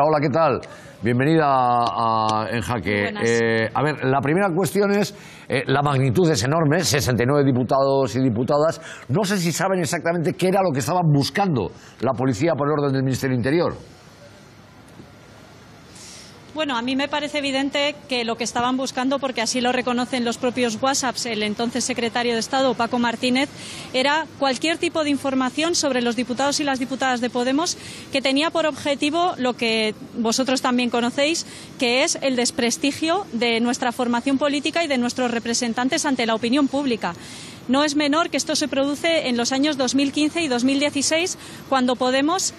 Serra, hola, ¿qué tal? Bienvenida a Enjaque. A ver, la primera cuestión es, la magnitud es enorme, 69 diputados y diputadas. No sé si saben exactamente qué era lo que estaban buscando la policía por orden del Ministerio del Interior. Bueno, a mí me parece evidente que lo que estaban buscando, porque así lo reconocen los propios WhatsApps, el entonces secretario de Estado, Paco Martínez, era cualquier tipo de información sobre los diputados y las diputadas de Podemos, que tenía por objetivo lo que vosotros también conocéis, que es el desprestigio de nuestra formación política y de nuestros representantes ante la opinión pública. No es menor que esto se produce en los años 2015 y 2016, cuando Podemos,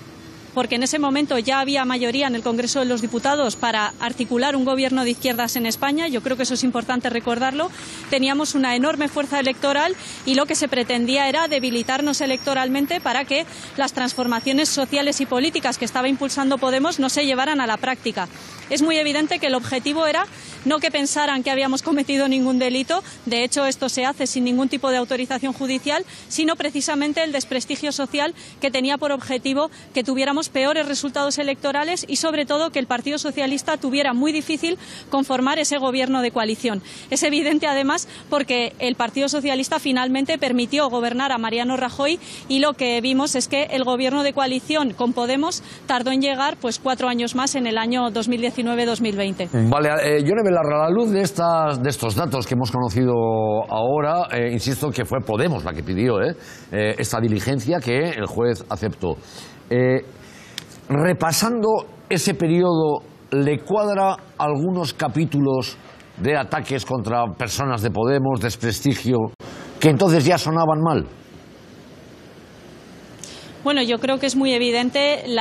porque en ese momento ya había mayoría en el Congreso de los Diputados para articular un gobierno de izquierdas en España, yo creo que eso es importante recordarlo, teníamos una enorme fuerza electoral y lo que se pretendía era debilitarnos electoralmente para que las transformaciones sociales y políticas que estaba impulsando Podemos no se llevaran a la práctica. Es muy evidente que el objetivo era no que pensaran que habíamos cometido ningún delito, de hecho esto se hace sin ningún tipo de autorización judicial, sino precisamente el desprestigio social que tenía por objetivo que tuviéramos peores resultados electorales y sobre todo que el Partido Socialista tuviera muy difícil conformar ese gobierno de coalición. Es evidente además porque el Partido Socialista finalmente permitió gobernar a Mariano Rajoy y lo que vimos es que el gobierno de coalición con Podemos tardó en llegar pues 4 años más en el año 2019-2020. Vale, Ione Belarra, a la luz de, estos datos que hemos conocido ahora, insisto que fue Podemos la que pidió esta diligencia que el juez aceptó. Repasando ese periodo, ¿le cuadra algunos capítulos de ataques contra personas de Podemos, desprestigio, que entonces ya sonaban mal? Bueno, yo creo que es muy evidente el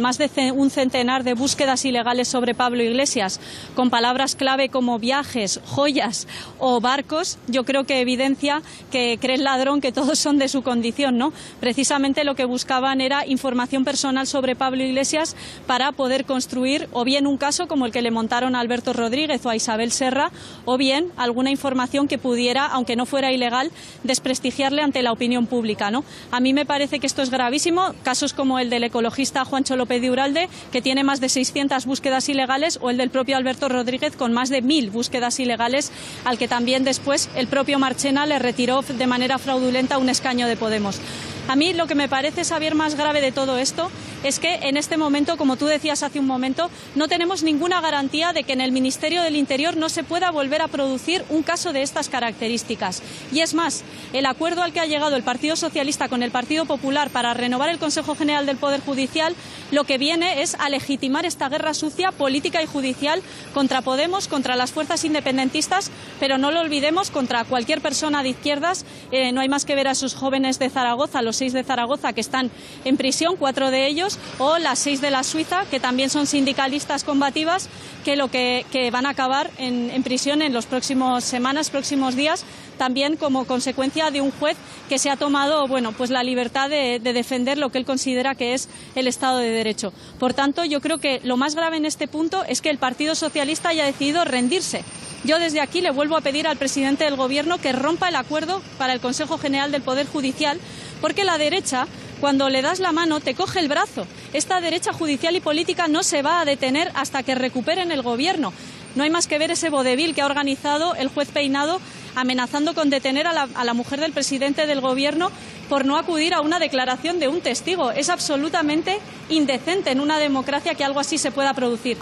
más de un centenar de búsquedas ilegales sobre Pablo Iglesias, con palabras clave como viajes, joyas o barcos. Yo creo que evidencia que cree el ladrón que todos son de su condición, ¿no? Precisamente lo que buscaban era información personal sobre Pablo Iglesias para poder construir o bien un caso como el que le montaron a Alberto Rodríguez o a Isabel Serra, o bien alguna información que pudiera, aunque no fuera ilegal, desprestigiarle ante la opinión pública, ¿no? A mí me parece que esto es gravísimo, casos como el del ecologista Juancho López de Uralde, que tiene más de 600 búsquedas ilegales, o el del propio Alberto Rodríguez, con más de 1000 búsquedas ilegales, al que también después el propio Marchena le retiró de manera fraudulenta un escaño de Podemos. A mí lo que me parece, Xavier, más grave de todo esto es que en este momento, como tú decías hace un momento, no tenemos ninguna garantía de que en el Ministerio del Interior no se pueda volver a producir un caso de estas características. Y es más, el acuerdo al que ha llegado el Partido Socialista con el Partido Popular para renovar el Consejo General del Poder Judicial, lo que viene es a legitimar esta guerra sucia política y judicial contra Podemos, contra las fuerzas independentistas, pero no lo olvidemos, contra cualquier persona de izquierdas. No hay más que ver a esos jóvenes de Zaragoza, los 6 de Zaragoza que están en prisión, 4 de ellos, o las 6 de la Suiza, que también son sindicalistas combativas, que van a acabar en prisión en los próximos semanas, próximos días, también como consecuencia de un juez que se ha tomado, bueno, pues la libertad de defender lo que él considera que es el Estado de Derecho. Por tanto, yo creo que lo más grave en este punto es que el Partido Socialista haya decidido rendirse. Yo desde aquí le vuelvo a pedir al presidente del Gobierno que rompa el acuerdo para el Consejo General del Poder Judicial, porque la derecha, cuando le das la mano, te coge el brazo. Esta derecha judicial y política no se va a detener hasta que recuperen el Gobierno. No hay más que ver ese vodevil que ha organizado el juez Peinado, amenazando con detener a la mujer del presidente del Gobierno por no acudir a una declaración de un testigo. Es absolutamente indecente en una democracia que algo así se pueda producir.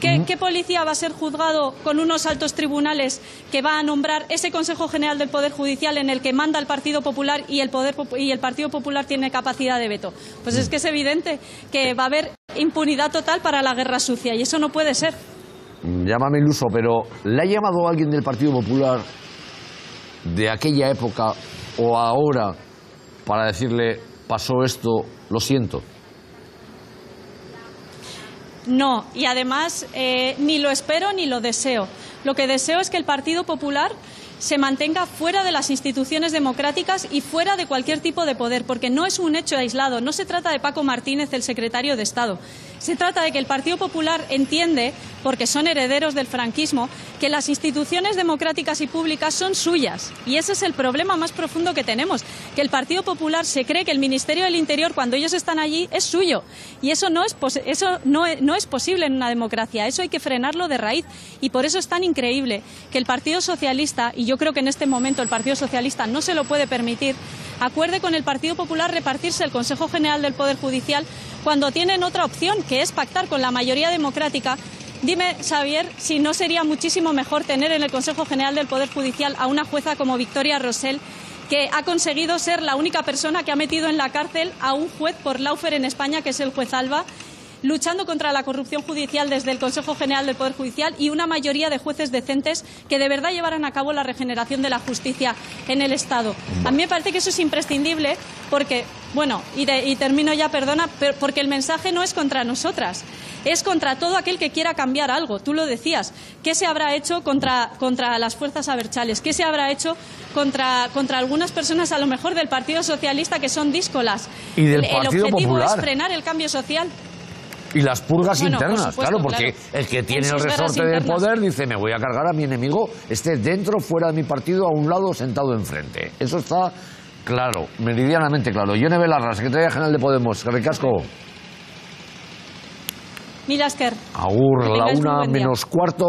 ¿Qué policía va a ser juzgado con unos altos tribunales que va a nombrar ese Consejo General del Poder Judicial en el que manda el Partido Popular y el Partido Popular tiene capacidad de veto? Pues es que es evidente que va a haber impunidad total para la guerra sucia y eso no puede ser. Llámame iluso, pero ¿le ha llamado a alguien del Partido Popular de aquella época o ahora para decirle pasó esto, lo siento? No, y además ni lo espero ni lo deseo. Lo que deseo es que el Partido Popular se mantenga fuera de las instituciones democráticas y fuera de cualquier tipo de poder, porque no es un hecho aislado. No se trata de Paco Martínez, el secretario de Estado. Se trata de que el Partido Popular entiende, porque son herederos del franquismo, que las instituciones democráticas y públicas son suyas. Y ese es el problema más profundo que tenemos, que el Partido Popular se cree que el Ministerio del Interior, cuando ellos están allí, es suyo. Y eso no es posible en una democracia, eso hay que frenarlo de raíz. Y por eso es tan increíble que el Partido Socialista, y yo creo que en este momento el Partido Socialista no se lo puede permitir, acuerde con el Partido Popular repartirse el Consejo General del Poder Judicial cuando tienen otra opción, que es pactar con la mayoría democrática. Dime, Xavier, si no sería muchísimo mejor tener en el Consejo General del Poder Judicial a una jueza como Victoria Rossell, que ha conseguido ser la única persona que ha metido en la cárcel a un juez por Laufer en España, que es el juez Salva, luchando contra la corrupción judicial desde el Consejo General del Poder Judicial, y una mayoría de jueces decentes que de verdad llevaran a cabo la regeneración de la justicia en el Estado. A mí me parece que eso es imprescindible porque, bueno, y termino ya, perdona, pero porque el mensaje no es contra nosotras, es contra todo aquel que quiera cambiar algo. Tú lo decías, ¿qué se habrá hecho contra las fuerzas abertzales? ¿Qué se habrá hecho contra algunas personas, a lo mejor, del Partido Socialista, que son díscolas? Y del Partido Popular. El objetivo es frenar el cambio social. Y las purgas internas, por supuesto, claro, porque el que tiene el resorte del poder dice: me voy a cargar a mi enemigo, esté dentro, fuera de mi partido, a un lado, sentado enfrente. Eso está claro, meridianamente claro. Ione Belarra, secretaria general de Podemos, Carricasco. Mil asker. Agur, la 1:45.